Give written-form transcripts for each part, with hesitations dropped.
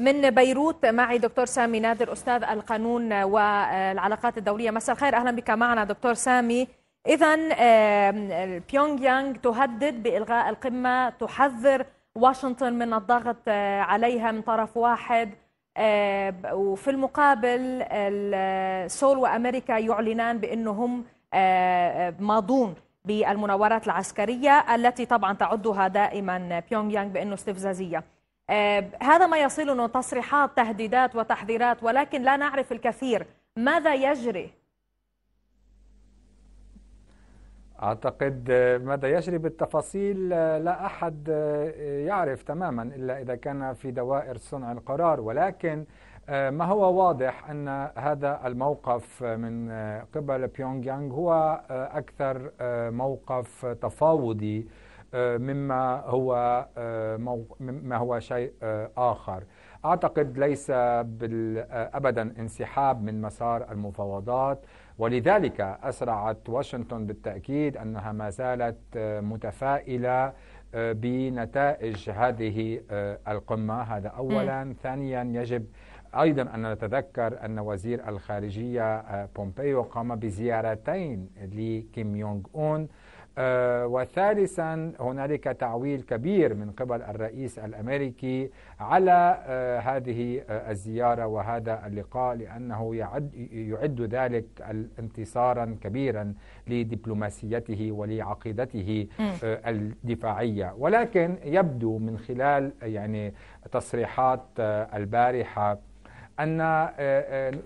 من بيروت معي دكتور سامي نادر، أستاذ القانون والعلاقات الدولية. مساء الخير، أهلا بك معنا دكتور سامي. إذا بيونغ يانغ تهدد بإلغاء القمة، تحذر واشنطن من الضغط عليها من طرف واحد، وفي المقابل سول وأمريكا يعلنان بأنهم ماضون بالمناورات العسكرية التي طبعا تعدها دائما بيونغ يانغ بأنه استفزازية. هذا ما يصلنا تصريحات، تهديدات وتحذيرات، ولكن لا نعرف الكثير. ماذا يجري؟ أعتقد ماذا يجري بالتفاصيل لا أحد يعرف تماما إلا إذا كان في دوائر صنع القرار، ولكن ما هو واضح أن هذا الموقف من قبل بيونغ يانغ هو أكثر موقف تفاوضي مما هو شيء آخر. أعتقد ليس أبدا انسحاب من مسار المفاوضات، ولذلك أسرعت واشنطن بالتأكيد أنها ما زالت متفائلة بنتائج هذه القمة. هذا أولا. ثانيا يجب أيضا أن نتذكر أن وزير الخارجية بومبيو قام بزيارتين لكيم يونغ أون، وثالثا هنالك تعويل كبير من قبل الرئيس الأمريكي على هذه الزيارة وهذا اللقاء، لأنه يعد ذلك انتصارا كبيرا لدبلوماسيته ولعقيدته الدفاعية. ولكن يبدو من خلال تصريحات البارحة أن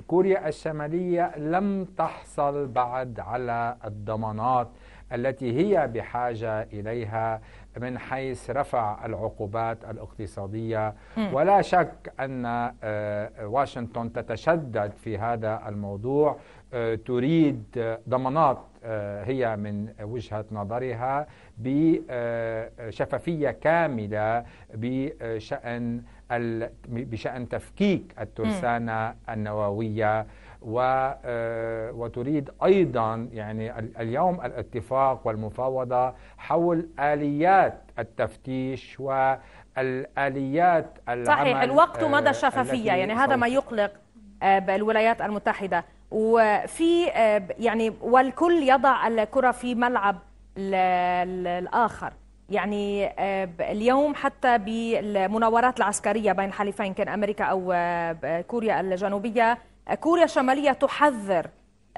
كوريا الشمالية لم تحصل بعد على الضمانات التي هي بحاجة إليها من حيث رفع العقوبات الاقتصادية، ولا شك أن واشنطن تتشدد في هذا الموضوع، تريد ضمانات هي من وجهة نظرها بشفافية كاملة بشأن تفكيك الترسانة النووية، وتريد أيضا اليوم الاتفاق والمفاوضة حول آليات التفتيش والآليات العمل. صحيح، الوقت ومدى الشفافية، هذا ما يقلق بالولايات المتحدة، وفي والكل يضع الكرة في ملعب الآخر. اليوم حتى بالمناورات العسكرية بين حليفين كان أمريكا أو كوريا الجنوبية، كوريا الشمالية تحذر،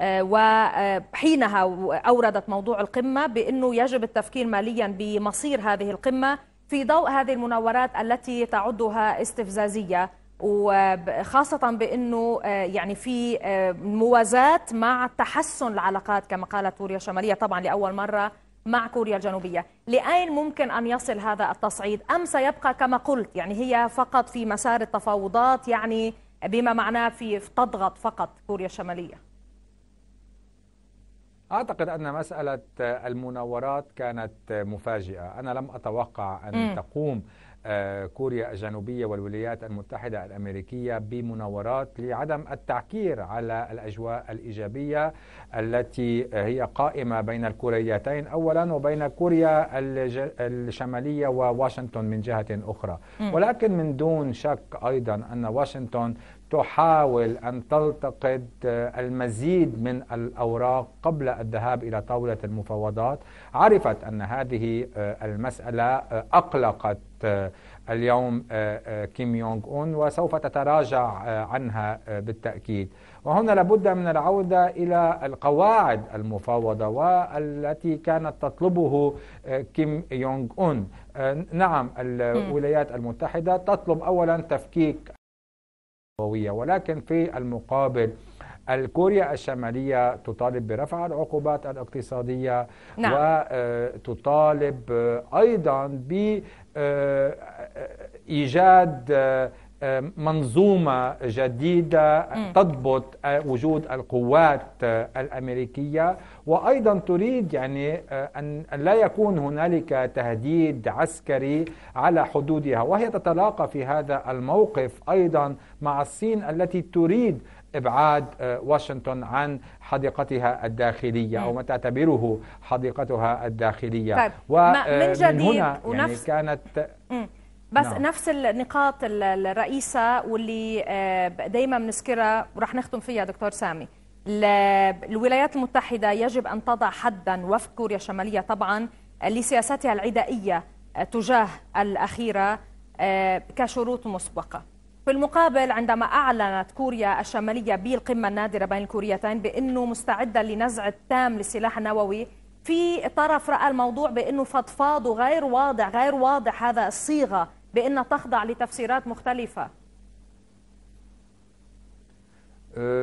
وحينها أوردت موضوع القمة بأنه يجب التفكير ماليا بمصير هذه القمة في ضوء هذه المناورات التي تعدها استفزازية، وخاصة بأنه في موازاة مع تحسن العلاقات كما قالت كوريا الشمالية طبعا لأول مرة مع كوريا الجنوبية. لأين ممكن أن يصل هذا التصعيد، أم سيبقى كما قلت هي فقط في مسار التفاوضات، بما معناه في تضغط فقط كوريا الشمالية؟ أعتقد أن مسألة المناورات كانت مفاجئة. أنا لم أتوقع أن تقوم كوريا الجنوبية والولايات المتحدة الأمريكية بمناورات لعدم التعكير على الأجواء الإيجابية التي هي قائمة بين الكوريتين أولا وبين كوريا الشمالية وواشنطن من جهة أخرى. ولكن من دون شك أيضا أن واشنطن تحاول أن تلتقط المزيد من الأوراق قبل الذهاب إلى طاولة المفاوضات. عرفت أن هذه المسألة أقلقت اليوم كيم يونغ أون وسوف تتراجع عنها بالتأكيد، وهنا لابد من العودة إلى القواعد المفاوضة والتي كانت تطلبه كيم يونغ أون. نعم، الولايات المتحدة تطلب أولا تفكيك، ولكن في المقابل كوريا الشمالية تطالب برفع العقوبات الاقتصادية. نعم. وتطالب أيضا بإيجاد منظومة جديدة تضبط وجود القوات الأمريكية، وأيضا تريد أن لا يكون هنالك تهديد عسكري على حدودها، وهي تتلاقى في هذا الموقف أيضا مع الصين التي تريد إبعاد واشنطن عن حديقتها الداخلية أو ما تعتبره حديقتها الداخلية. طيب. من جديد، كانت بس نعم. نفس النقاط الرئيسة واللي دايما بنذكرها ورح نختم فيها دكتور سامي. الولايات المتحدة يجب أن تضع حدا وفق كوريا الشمالية طبعا لسياستها العدائية تجاه الأخيرة كشروط مسبقة. في المقابل عندما أعلنت كوريا الشمالية بالقمة النادرة بين الكوريتين بأنه مستعدة لنزع التام للسلاح النووي، في طرف رأى الموضوع بأنه فضفاض وغير واضح هذا الصيغة بأنها تخضع لتفسيرات مختلفة.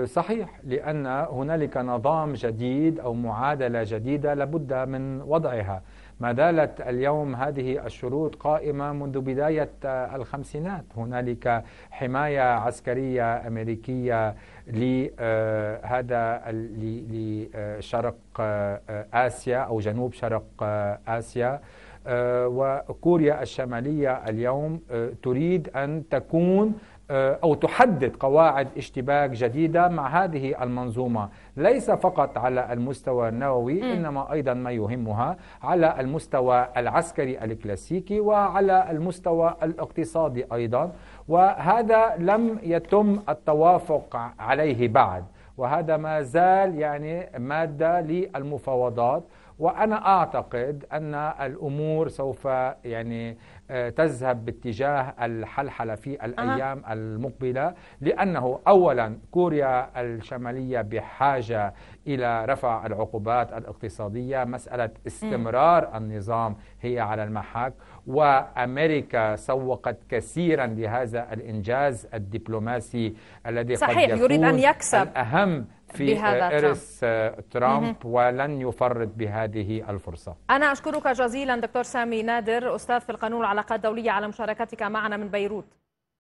صحيح، لأن هنالك نظام جديد أو معادلة جديدة لابد من وضعها. ما زالت اليوم هذه الشروط قائمة منذ بداية الخمسينات. هنالك حماية عسكرية أمريكية لهذا لشرق آسيا أو جنوب شرق آسيا، وكوريا الشمالية اليوم تريد أن تكون أو تحدد قواعد اشتباك جديدة مع هذه المنظومة، ليس فقط على المستوى النووي إنما أيضا ما يهمها على المستوى العسكري الكلاسيكي وعلى المستوى الاقتصادي أيضا، وهذا لم يتم التوافق عليه بعد، وهذا ما زال يعني مادة للمفاوضات. وأنا أعتقد أن الأمور سوف يعني تذهب باتجاه الحلحلة في الأيام المقبلة، لأنه أولا كوريا الشمالية بحاجة إلى رفع العقوبات الاقتصادية، مسألة استمرار النظام هي على المحك، وأمريكا سوقت كثيرا لهذا الإنجاز الدبلوماسي الذي صحيح قد يريد أن يكسب الأهم في إرث ترامب ولن يفرط بهذه الفرصة. أنا أشكرك جزيلا دكتور سامي نادر، أستاذ في القانون والعلاقات الدولية، على مشاركتك معنا من بيروت.